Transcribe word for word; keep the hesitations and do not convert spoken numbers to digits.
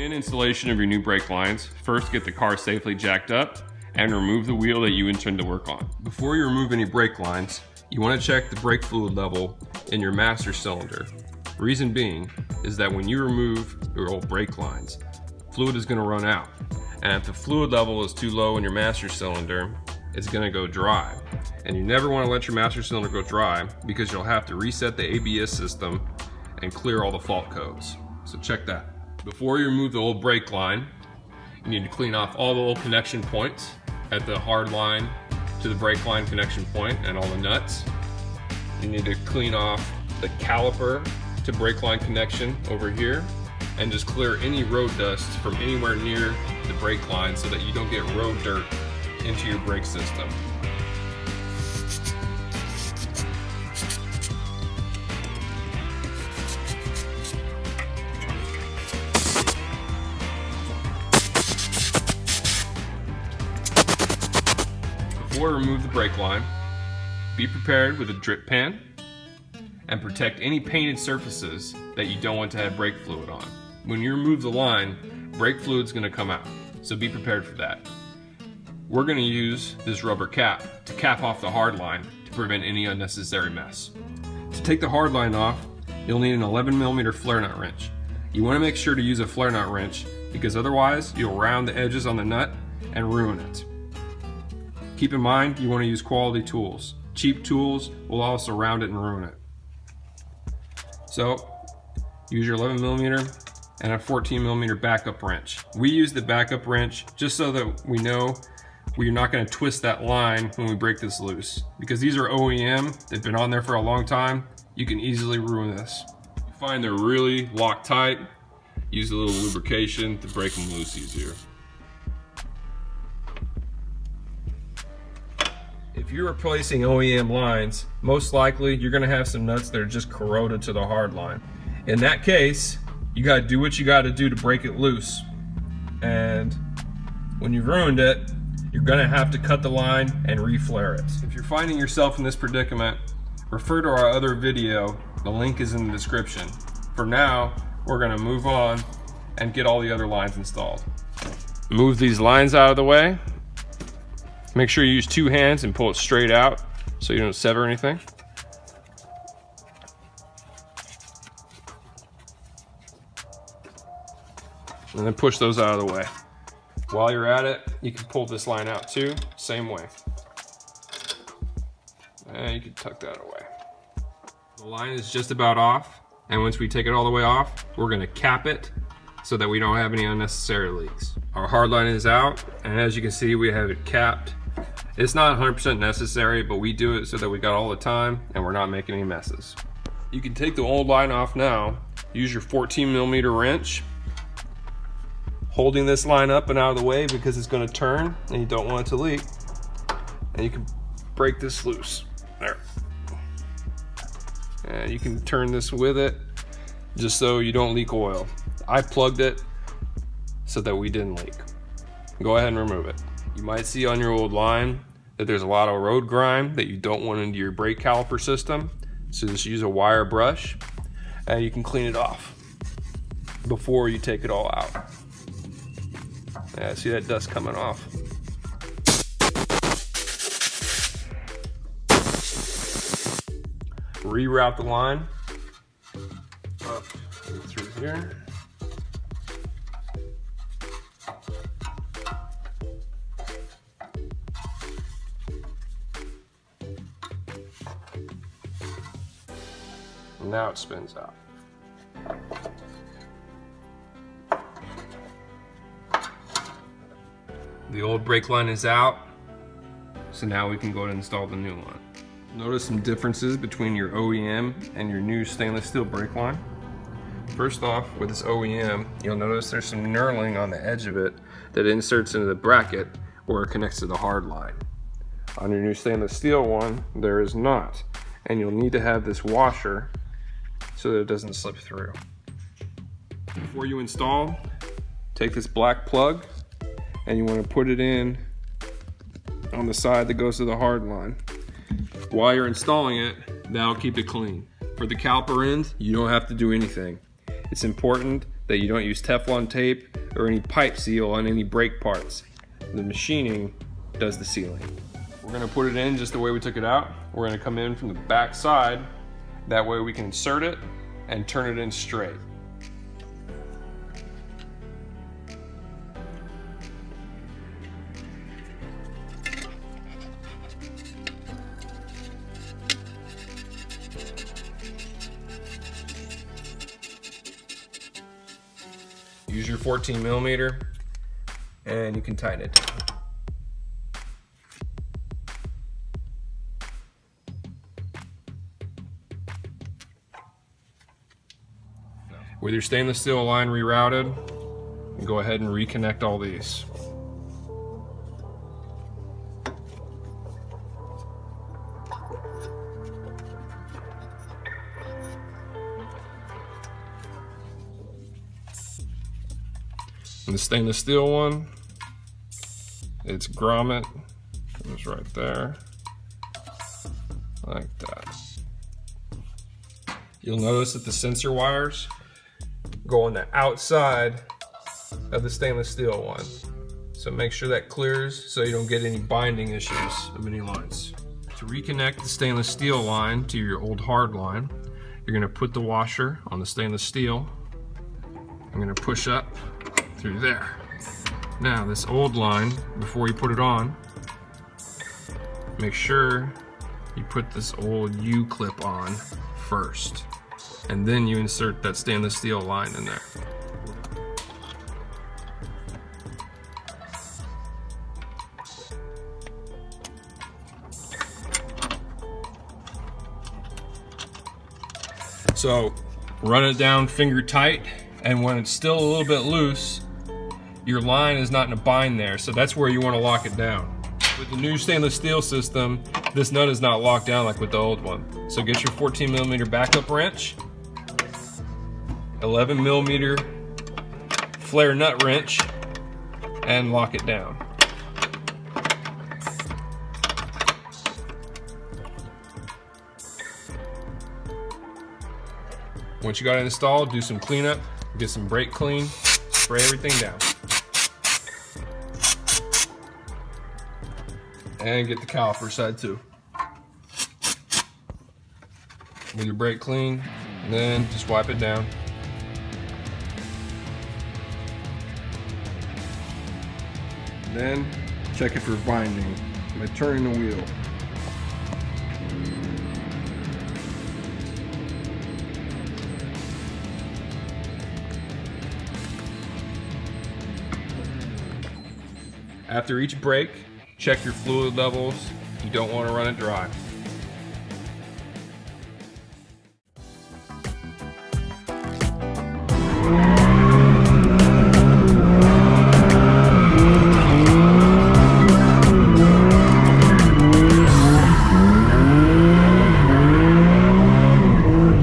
Begin installation of your new brake lines. First, get the car safely jacked up and remove the wheel that you intend to work on. Before you remove any brake lines, you want to check the brake fluid level in your master cylinder. Reason being is that when you remove your old brake lines, fluid is going to run out. And if the fluid level is too low in your master cylinder, it's going to go dry. And you never want to let your master cylinder go dry because you'll have to reset the A B S system and clear all the fault codes. So check that. Before you remove the old brake line, you need to clean off all the old connection points at the hard line to the brake line connection point and all the nuts. You need to clean off the caliper to brake line connection over here and just clear any road dust from anywhere near the brake line so that you don't get road dirt into your brake system. Before we remove the brake line, be prepared with a drip pan and protect any painted surfaces that you don't want to have brake fluid on. When you remove the line, brake fluid's going to come out, so be prepared for that. We're going to use this rubber cap to cap off the hard line to prevent any unnecessary mess. To take the hard line off, you'll need an eleven millimeter flare nut wrench. You want to make sure to use a flare nut wrench because otherwise you'll round the edges on the nut and ruin it. Keep in mind, you want to use quality tools. Cheap tools will also round it and ruin it. So, use your eleven millimeter and a fourteen millimeter backup wrench. We use the backup wrench just so that we know we're not going to twist that line when we break this loose. Because these are O E M, they've been on there for a long time, you can easily ruin this. If you find they're really locked tight, use a little lubrication to break them loose easier. If you're replacing O E M lines, most likely you're going to have some nuts that are just corroded to the hard line. In that case, you got to do what you got to do to break it loose. And when you've ruined it, you're going to have to cut the line and re-flare it. If you're finding yourself in this predicament, refer to our other video. The link is in the description. For now, we're going to move on and get all the other lines installed. Move these lines out of the way. Make sure you use two hands and pull it straight out so you don't sever anything. And then push those out of the way. While you're at it, you can pull this line out too, same way. And you can tuck that away. The line is just about off, and once we take it all the way off, we're gonna cap it so that we don't have any unnecessary leaks. Our hard line is out, and as you can see, we have it capped. It's not one hundred percent necessary, but we do it so that we got all the time and we're not making any messes. You can take the old line off now. Use your fourteen millimeter wrench, holding this line up and out of the way because it's going to turn and you don't want it to leak. And you can break this loose. There. And you can turn this with it just so you don't leak oil. I plugged it so that we didn't leak. Go ahead and remove it. You might see on your old line that there's a lot of road grime that you don't want into your brake caliper system. So just use a wire brush and you can clean it off before you take it all out. Yeah, see that dust coming off. Reroute the line up through here. Now it spins out. The old brake line is out, so now we can go and install the new line. Notice some differences between your O E M and your new stainless steel brake line. First off, with this O E M, you'll notice there's some knurling on the edge of it that inserts into the bracket where it connects to the hard line. On your new stainless steel one, there is not, and you'll need to have this washer so that it doesn't slip through. Before you install, take this black plug and you want to put it in on the side that goes to the hard line. While you're installing it, that'll keep it clean. For the caliper end, you don't have to do anything. It's important that you don't use Teflon tape or any pipe seal on any brake parts. The machining does the sealing. We're gonna put it in just the way we took it out. We're gonna come in from the back side. That way we can insert it and turn it in straight. Use your fourteen millimeter and you can tighten it. With your stainless steel line rerouted, and go ahead and reconnect all these. And the stainless steel one, its grommet is right there, like that. You'll notice that the sensor wires go on the outside of the stainless steel one. So make sure that clears so you don't get any binding issues of any lines. To reconnect the stainless steel line to your old hard line, you're gonna put the washer on the stainless steel. I'm gonna push up through there. Now this old line, before you put it on, make sure you put this old U-clip on first, and then you insert that stainless steel line in there. So run it down finger tight, and when it's still a little bit loose, your line is not in a bind there, so that's where you want to lock it down. With the new stainless steel system, this nut is not locked down like with the old one. So get your fourteen millimeter backup wrench, eleven millimeter flare nut wrench, and lock it down. Once you got it installed, do some cleanup, get some brake clean, spray everything down. And get the caliper side too. With your brake clean, and then just wipe it down. Then check it for binding by turning the wheel. After each brake, check your fluid levels. You don't want to run it dry.